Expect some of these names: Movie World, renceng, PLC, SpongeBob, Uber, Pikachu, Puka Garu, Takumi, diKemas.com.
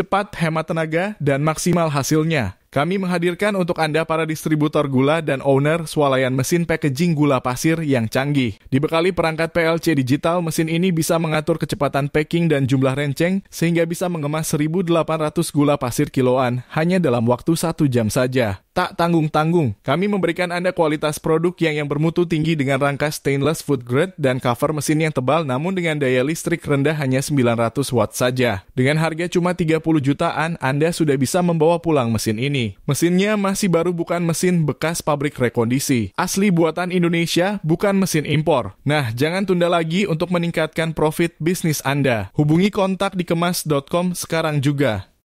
cepat, hemat tenaga, dan maksimal hasilnya. Kami menghadirkan untuk Anda para distributor gula dan owner swalayan mesin packaging gula pasir yang canggih. Dibekali perangkat PLC digital, mesin ini bisa mengatur kecepatan packing dan jumlah renceng sehingga bisa mengemas 1.800 gula pasir kiloan hanya dalam waktu 1 jam saja. Tak tanggung-tanggung, kami memberikan Anda kualitas produk yang bermutu tinggi dengan rangka stainless food grade dan cover mesin yang tebal namun dengan daya listrik rendah hanya 900 watt saja. Dengan harga cuma 30 jutaan, Anda sudah bisa membawa pulang mesin ini. Mesinnya masih baru, bukan mesin bekas pabrik rekondisi. Asli buatan Indonesia, bukan mesin impor. Nah, jangan tunda lagi untuk meningkatkan profit bisnis Anda. Hubungi kontak diKemas.com sekarang juga.